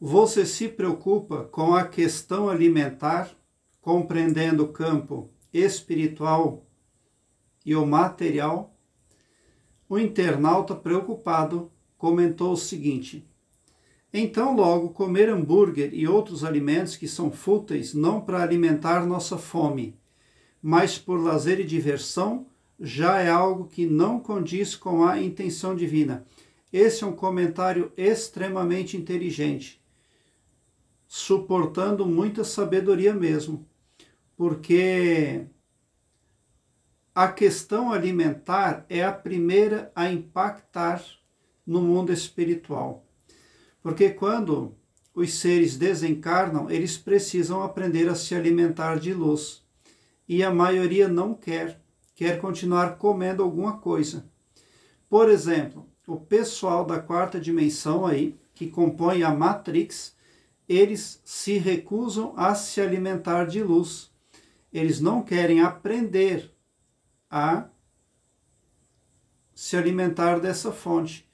Você se preocupa com a questão alimentar, compreendendo o campo espiritual e o material? O internauta preocupado comentou o seguinte: então logo comer hambúrguer e outros alimentos que são fúteis não para alimentar nossa fome, mas por lazer e diversão, já é algo que não condiz com a intenção divina. Esse é um comentário extremamente inteligente, suportando muita sabedoria mesmo, porque a questão alimentar é a primeira a impactar no mundo espiritual. Porque quando os seres desencarnam, eles precisam aprender a se alimentar de luz. E a maioria não quer continuar comendo alguma coisa. Por exemplo, o pessoal da quarta dimensão aí, que compõe a Matrix, eles se recusam a se alimentar de luz. Eles não querem aprender a se alimentar dessa fonte.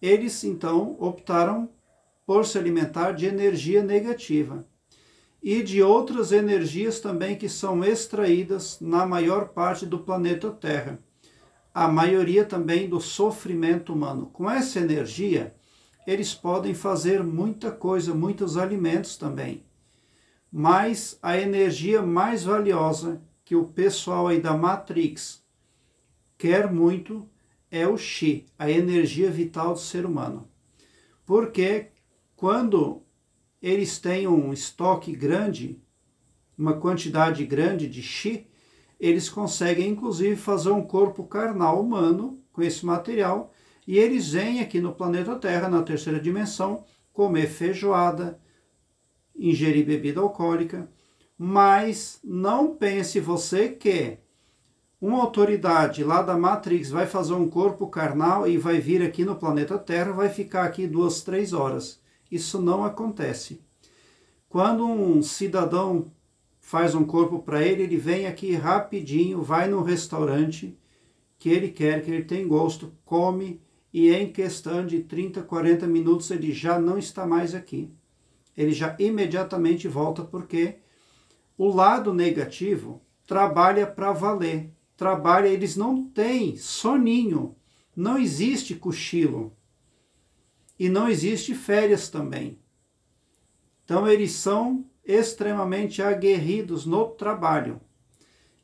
Eles, então, optaram por se alimentar de energia negativa e de outras energias também que são extraídas na maior parte do planeta Terra. A maioria também do sofrimento humano. Com essa energia, eles podem fazer muita coisa, muitos alimentos também. Mas a energia mais valiosa que o pessoal aí da Matrix quer muito é o chi, a energia vital do ser humano. Porque quando eles têm um estoque grande, uma quantidade grande de chi, eles conseguem inclusive fazer um corpo carnal humano com esse material, e eles vêm aqui no planeta Terra, na terceira dimensão, comer feijoada, ingerir bebida alcoólica. Mas não pense você que uma autoridade lá da Matrix vai fazer um corpo carnal e vai vir aqui no planeta Terra, vai ficar aqui 2, 3 horas. Isso não acontece. Quando um cidadão faz um corpo para ele, ele vem aqui rapidinho, vai no restaurante que ele quer, que ele tem gosto, come, e em questão de 30, 40 minutos ele já não está mais aqui. Ele já imediatamente volta, porque o lado negativo trabalha para valer. Trabalha, eles não têm soninho, não existe cochilo e não existe férias também. Então eles são extremamente aguerridos no trabalho.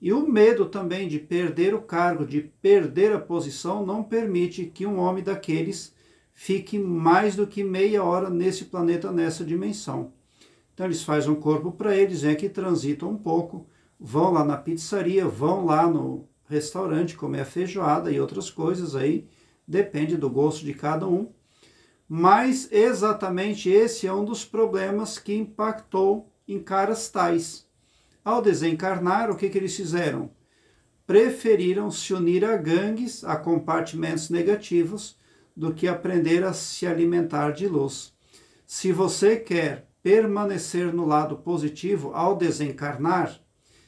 E o medo também de perder o cargo, de perder a posição, não permite que um homem daqueles fique mais do que meia hora nesse planeta, nessa dimensão. Então eles fazem um corpo para eles, é que transitam um pouco, vão lá na pizzaria, vão lá no restaurante comer a feijoada e outras coisas aí, depende do gosto de cada um. Mas exatamente esse é um dos problemas que impactou em caras tais. Ao desencarnar, o que eles fizeram? Preferiram se unir a gangues, a compartimentos negativos, do que aprender a se alimentar de luz. Se você quer permanecer no lado positivo ao desencarnar,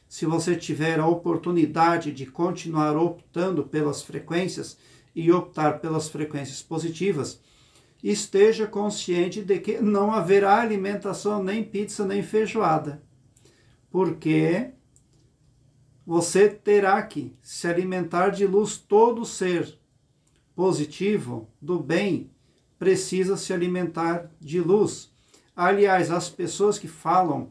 se você tiver a oportunidade de continuar optando pelas frequências e optar pelas frequências positivas, esteja consciente de que não haverá alimentação, nem pizza, nem feijoada. Porque você terá que se alimentar de luz. Todo ser positivo, do bem, precisa se alimentar de luz. Aliás, as pessoas que falam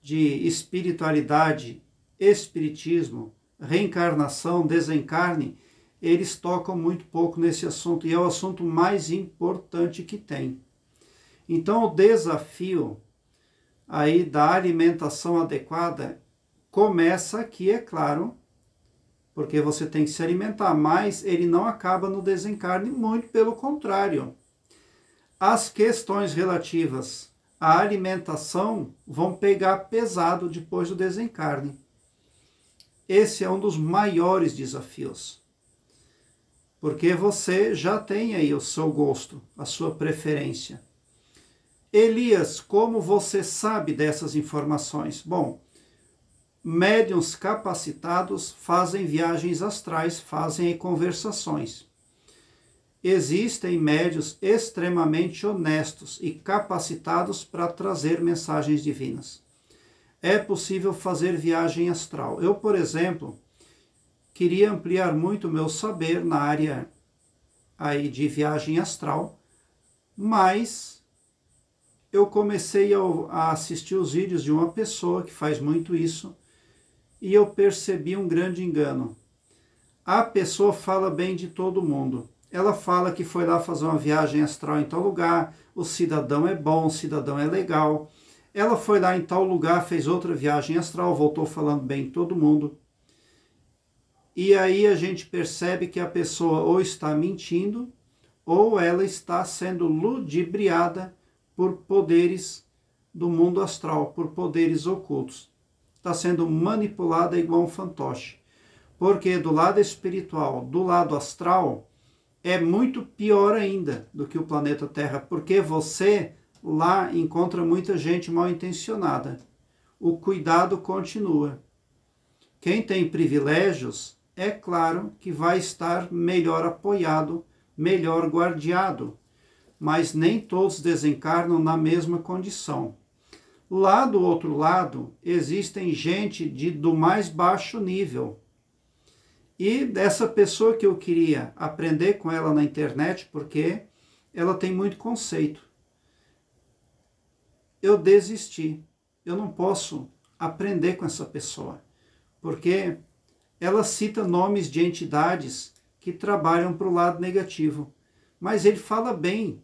de espiritualidade, espiritismo, reencarnação, desencarne, eles tocam muito pouco nesse assunto, e é o assunto mais importante que tem. Então o desafio aí da alimentação adequada começa aqui, é claro, porque você tem que se alimentar, mas ele não acaba no desencarne, muito pelo contrário. As questões relativas à alimentação vão pegar pesado depois do desencarne. Esse é um dos maiores desafios, porque você já tem aí o seu gosto, a sua preferência. Elias, como você sabe dessas informações? Bom, médiuns capacitados fazem viagens astrais, fazem conversações. Existem médiuns extremamente honestos e capacitados para trazer mensagens divinas. É possível fazer viagem astral. Eu, por exemplo, queria ampliar muito o meu saber na área aí de viagem astral, mas eu comecei a assistir os vídeos de uma pessoa que faz muito isso e eu percebi um grande engano. A pessoa fala bem de todo mundo. Ela fala que foi lá fazer uma viagem astral em tal lugar, o cidadão é bom, o cidadão é legal. Ela foi lá em tal lugar, fez outra viagem astral, voltou falando bem de todo mundo. E aí a gente percebe que a pessoa ou está mentindo, ou ela está sendo ludibriada por poderes do mundo astral, por poderes ocultos. Está sendo manipulada igual um fantoche. Porque do lado espiritual, do lado astral, é muito pior ainda do que o planeta Terra, porque você lá encontra muita gente mal intencionada. O cuidado continua. Quem tem privilégios, é claro que vai estar melhor apoiado, melhor guardiado, mas nem todos desencarnam na mesma condição. Lá do outro lado, existem gente do mais baixo nível. E dessa pessoa que eu queria aprender com ela na internet, porque ela tem muito conceito. Eu desisti. Eu não posso aprender com essa pessoa, porque ela cita nomes de entidades que trabalham para o lado negativo. Mas ele fala bem.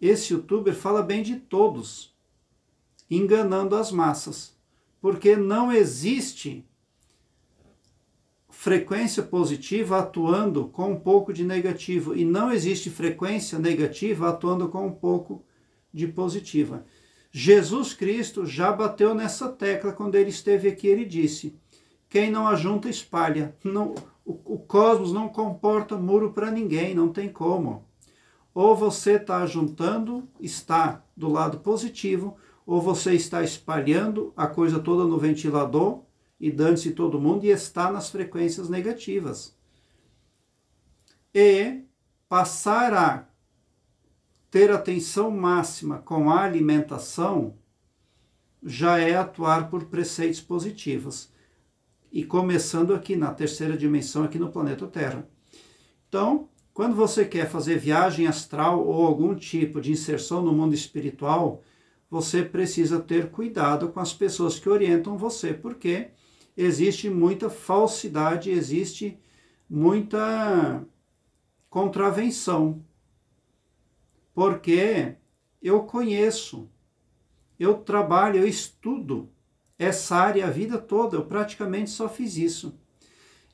Esse youtuber fala bem de todos, enganando as massas, porque não existe frequência positiva atuando com um pouco de negativo. E não existe frequência negativa atuando com um pouco de positiva. Jesus Cristo já bateu nessa tecla quando ele esteve aqui. Ele disse, quem não ajunta espalha. Não, o cosmos não comporta muro para ninguém, não tem como. Ou você está ajuntando, está do lado positivo, ou você está espalhando a coisa toda no ventilador, e dane-se todo mundo, e está nas frequências negativas. E passar a ter atenção máxima com a alimentação, já é atuar por preceitos positivos. E começando aqui, na terceira dimensão, aqui no planeta Terra. Então, quando você quer fazer viagem astral, ou algum tipo de inserção no mundo espiritual, você precisa ter cuidado com as pessoas que orientam você, porque existe muita falsidade, existe muita contravenção. Porque eu conheço, eu trabalho, eu estudo essa área a vida toda, eu praticamente só fiz isso.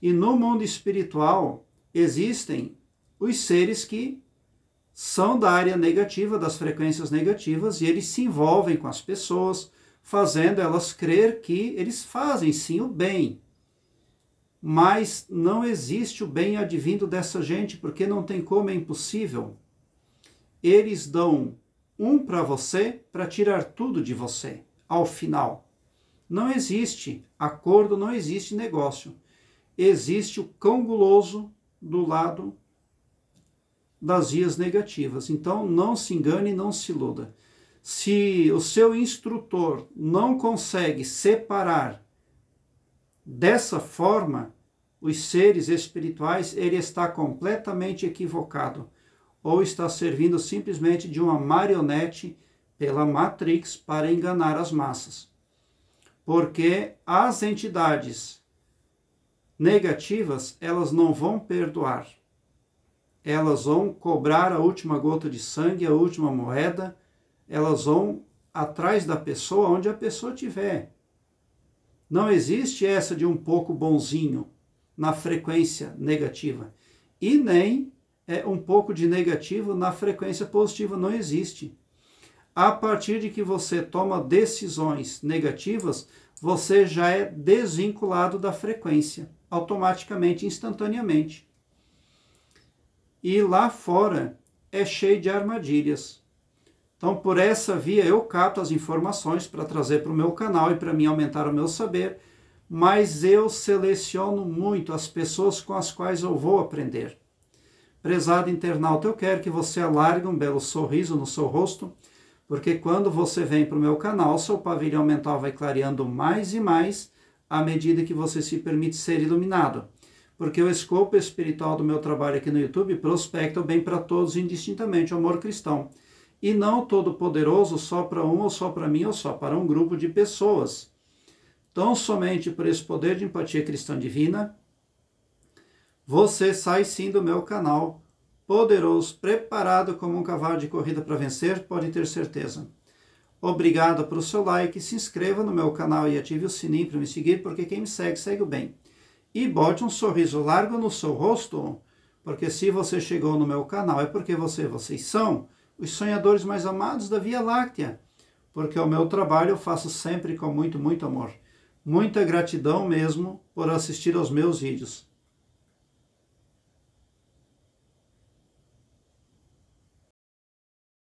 E no mundo espiritual existem os seres que são da área negativa, das frequências negativas, e eles se envolvem com as pessoas, fazendo elas crer que eles fazem sim o bem. Mas não existe o bem advindo dessa gente, porque não tem como, é impossível. Eles dão um para você, para tirar tudo de você, ao final. Não existe acordo, não existe negócio. Existe o cão guloso do lado das vias negativas. Então não se engane, não se iluda. Se o seu instrutor não consegue separar dessa forma os seres espirituais, ele está completamente equivocado. Ou está servindo simplesmente de uma marionete pela Matrix para enganar as massas. Porque as entidades negativas, elas não vão perdoar. Elas vão cobrar a última gota de sangue, a última moeda. Elas vão atrás da pessoa, onde a pessoa estiver. Não existe essa de um pouco bonzinho na frequência negativa. E nem um pouco de negativo na frequência positiva, não existe. A partir de que você toma decisões negativas, você já é desvinculado da frequência, automaticamente, instantaneamente. E lá fora é cheio de armadilhas. Então, por essa via, eu capto as informações para trazer para o meu canal e para mim aumentar o meu saber, mas eu seleciono muito as pessoas com as quais eu vou aprender. Prezado internauta, eu quero que você alargue um belo sorriso no seu rosto, porque quando você vem para o meu canal, seu pavilhão mental vai clareando mais e mais à medida que você se permite ser iluminado. Porque o escopo espiritual do meu trabalho aqui no YouTube prospecta o bem para todos indistintamente, o amor cristão. E não todo poderoso só para um, ou só para mim, ou só para um grupo de pessoas. Então, somente por esse poder de empatia cristã divina, você sai sim do meu canal, poderoso, preparado como um cavalo de corrida para vencer, pode ter certeza. Obrigado pelo seu like, se inscreva no meu canal e ative o sininho para me seguir, porque quem me segue, segue o bem. E bote um sorriso largo no seu rosto, porque se você chegou no meu canal é porque vocês são os sonhadores mais amados da Via Láctea, porque o meu trabalho eu faço sempre com muito, muito amor. Muita gratidão mesmo por assistir aos meus vídeos.